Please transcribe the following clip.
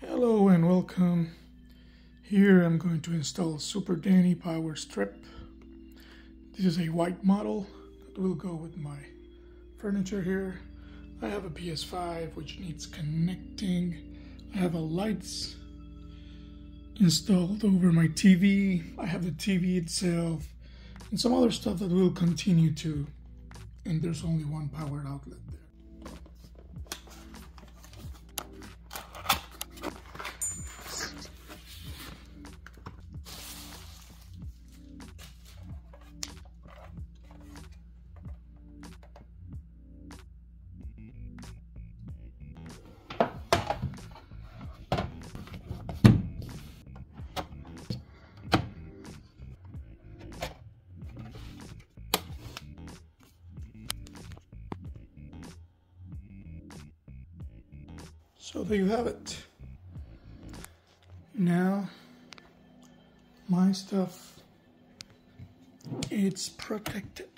Hello and welcome. Here I'm going to install Super Danny Power Strip. This is a white model that will go with my furniture here. I have a PS5 which needs connecting. I have a lights installed over my TV. I have the TV itself and some other stuff that will continue to. And there's only one power outlet there. So there you have it. Now, my stuff, it's protected.